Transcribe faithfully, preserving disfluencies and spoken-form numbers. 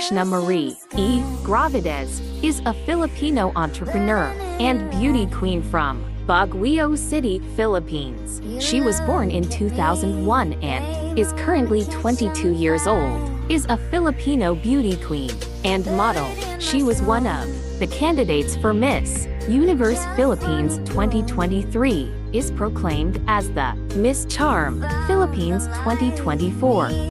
Krishnah Marie E. Gravidez is a Filipino entrepreneur and beauty queen from Baguio City, Philippines. She was born in two thousand one and is currently twenty-two years old, is a Filipino beauty queen and model. She was one of the candidates for Miss Universe Philippines twenty twenty-three, is proclaimed as the Miss Charm Philippines twenty twenty-four.